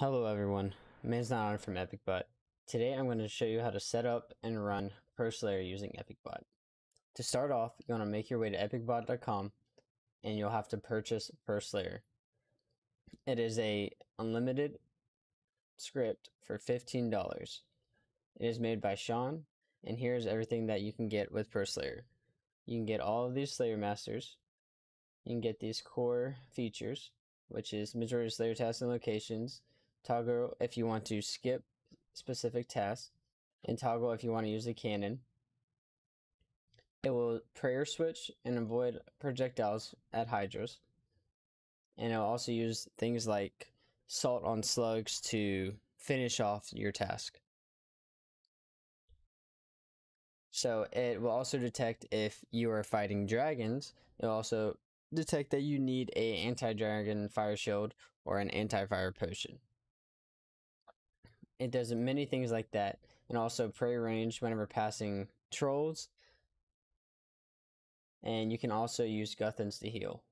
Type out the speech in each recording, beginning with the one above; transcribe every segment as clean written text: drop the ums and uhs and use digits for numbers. Hello everyone, MansNotOn from EpicBot. Today I'm going to show you how to set up and run Pro Slayer using EpicBot. To start off, you want to make your way to epicbot.com and you'll have to purchase Pro Slayer. It is an unlimited script for $15. It is made by Sean, and here is everything that you can get with Pro Slayer. You can get all of these Slayer Masters. You can get these core features, which is majority of Slayer tasks and locations, toggle if you want to skip specific tasks, and toggle if you want to use the cannon. It will prayer switch and avoid projectiles at hydras, and it will also use things like salt on slugs to finish off your task. So it will also detect if you are fighting dragons. It will also detect that you need an anti-dragon fire shield or an anti-fire potion. It does many things like that, and also prayer range whenever passing trolls. And you can also use Guthans to heal.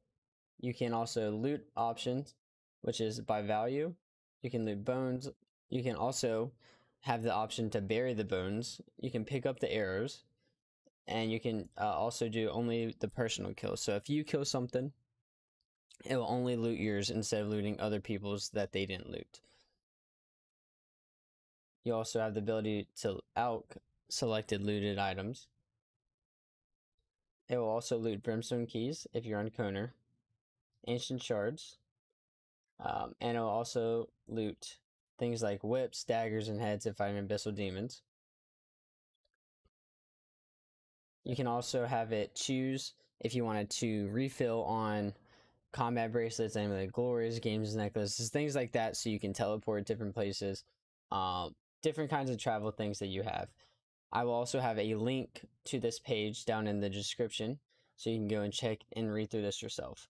You can also loot options, which is by value. You can loot bones. You can also have the option to bury the bones. You can pick up the arrows, and you can also do only the personal kills. So if you kill something, it will only loot yours instead of looting other people's that they didn't loot. You also have the ability to out selected looted items. It will also loot brimstone keys if you're on Koner, ancient shards, and it will also loot things like whips, daggers, and heads if I'm Abyssal Demons. You can also have it choose if you wanted to refill on combat bracelets, amulet glories, games, necklaces, things like that, so you can teleport different places. Different kinds of travel things that you have. I will also have a link to this page down in the description, so you can go and check and read through this yourself.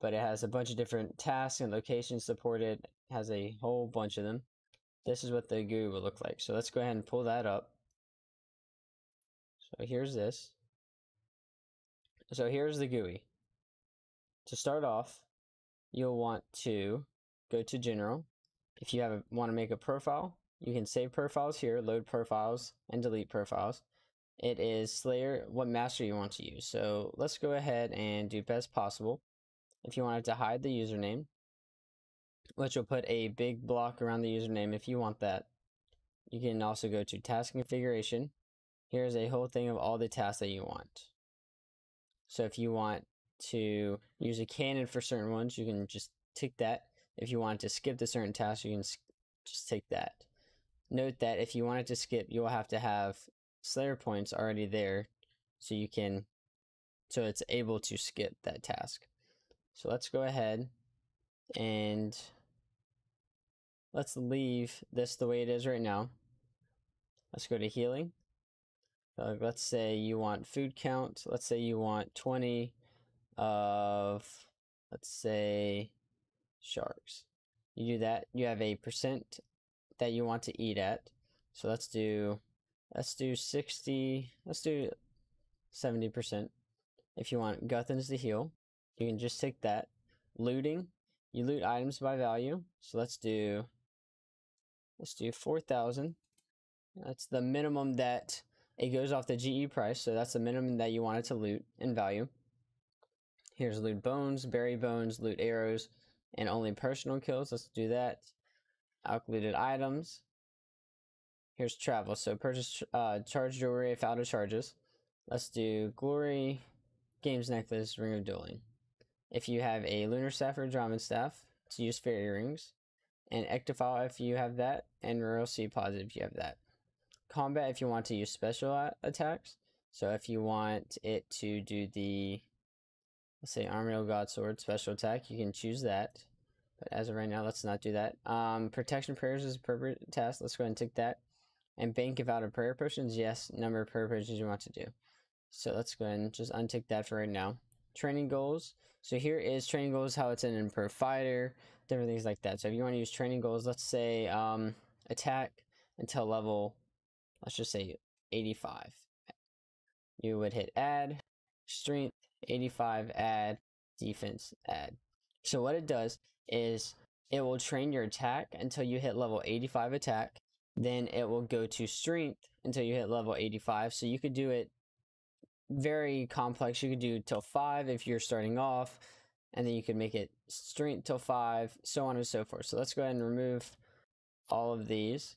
But it has a bunch of different tasks and locations supported. It has a whole bunch of them. This is what the GUI will look like. So let's go ahead and pull that up. So here's this. So here's the GUI. To start off, you'll want to go to General. If you want to make a profile, you can save profiles here, load profiles, and delete profiles. It is Slayer, what master you want to use. So let's go ahead and do best possible. If you wanted to hide the username, which will put a big block around the username if you want that. You can also go to task configuration. Here's a whole thing of all the tasks that you want. So if you want to use a cannon for certain ones, you can just tick that. If you wanted to skip the certain task, you can just tick that. Note that if you wanted to skip, you will have to have Slayer points already there, so you can, so it's able to skip that task. So let's go ahead and let's leave this the way it is right now. Let's go to healing. Let's say you want food count. Let's say you want 20 of, let's say, sharks. You do that. You have a percent that you want to eat at, so let's do 60, let's do 70%. If you want Guthans to heal, you can just take that. Looting, you loot items by value, so let's do 4,000. That's the minimum that it goes off the GE price, so that's the minimum that you wanted to loot in value. Here's loot bones, bury bones, loot arrows, and only personal kills. Let's do that. Outcluded items. Here's travel. So purchase charge jewelry if out of charges. Let's do glory, games necklace, ring of dueling. If you have a lunar staff or Draman staff, to use fairy rings, and ectophile if you have that, and rural sea positive if you have that. Combat if you want to use special attacks. So if you want it to do the, let's say, Armadyl Godsword special attack, you can choose that. But as of right now, let's not do that. Protection prayers is appropriate task. Let's go ahead and tick that. And bank if out of prayer potions. Yes, number of prayer potions you want to do. So let's go ahead and just untick that for right now. Training goals. So here is training goals, how it's in Pro Fighter, different things like that. So if you want to use training goals, let's say attack until level, let's just say 85. You would hit add, strength, 85, add, defense, add. So what it does is It will train your attack until you hit level 85 attack. Then it will go to strength until you hit level 85. So you could do it very complex. You could do till 5 if you're starting off, and then you could make it strength till 5, so on and so forth. So let's go ahead and remove all of these.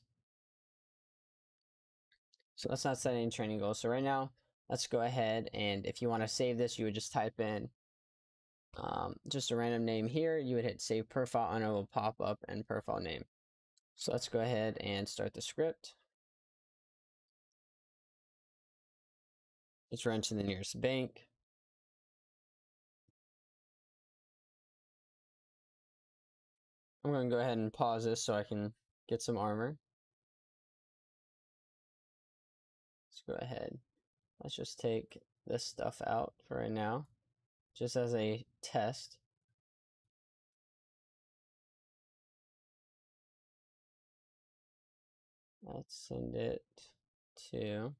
So let's not set any training goals. So right now, let's go ahead, and if you want to save this, you would just type in just a random name here. You would hit save profile, and it will pop up and profile name. So let's go ahead and start the script. Let's run to the nearest bank. I'm going to go ahead and pause this so I can get some armor. Let's go ahead. Let's just take this stuff out for right now, just as a test. Let's send it to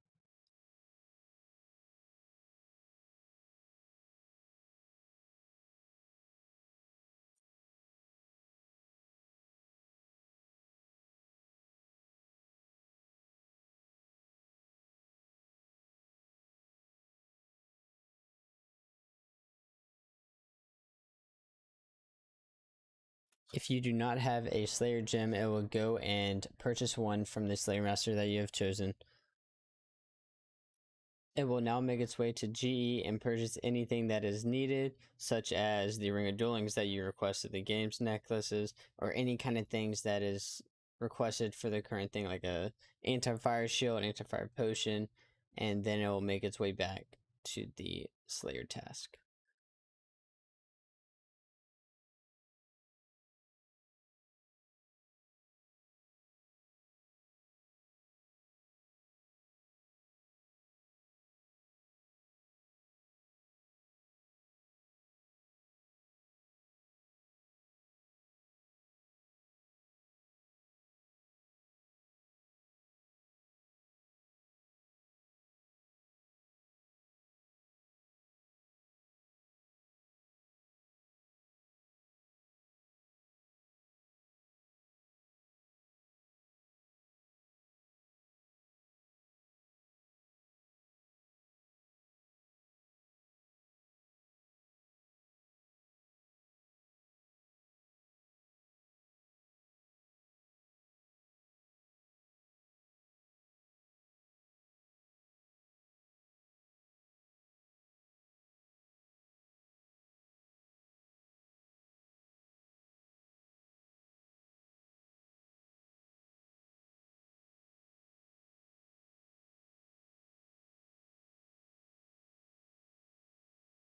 If you do not have a Slayer gem, it will go and purchase one from the Slayer Master that you have chosen. It will now make its way to GE and purchase anything that is needed, such as the Ring of Duelings that you requested, the game's necklaces, or any kind of things that is requested for the current thing, like a anti-fire shield, anti-fire potion, and then it will make its way back to the Slayer task.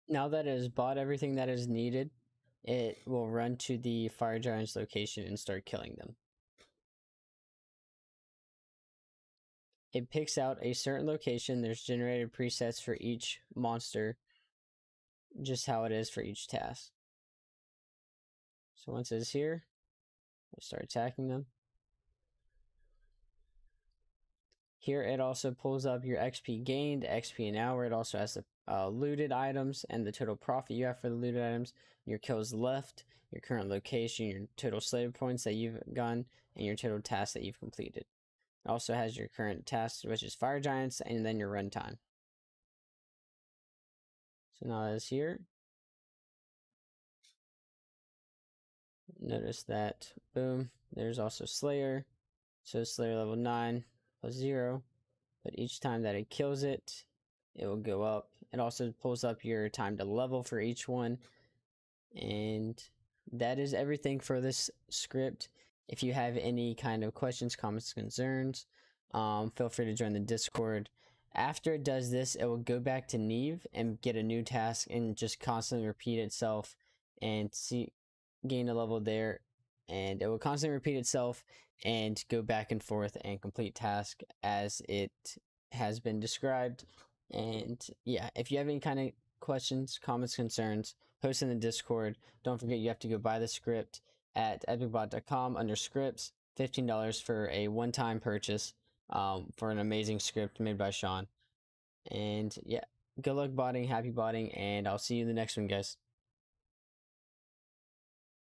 Now that it has bought everything that is needed, it will run to the Fire Giant's location and start killing them. It picks out a certain location. There's generated presets for each monster, just how it is for each task. So once it's here, we'll start attacking them. Here it also pulls up your XP gained, XP an hour. It also has the looted items and the total profit you have for the looted items, your kills left, your current location, your total slayer points that you've gotten, and your total tasks that you've completed. It also has your current tasks, which is Fire Giants, and then your run time. So now that it's here, notice that, boom, there's also Slayer. So Slayer level 9. 0, but each time that it kills it, it will go up. It also pulls up your time to level for each one. And that is everything for this script. If you have any kind of questions, comments, concerns, feel free to join the Discord. After it does this, it will go back to Neve and get a new task and just constantly repeat itself and gain a level there. And it will constantly repeat itself and go back and forth and complete task as it has been described. And yeah, if you have any kind of questions, comments, concerns, post in the Discord. Don't forget, you have to go buy the script at epicbot.com under scripts, $15 for a one-time purchase for an amazing script made by Sean. And yeah, good luck botting, happy botting, and I'll see you in the next one, guys.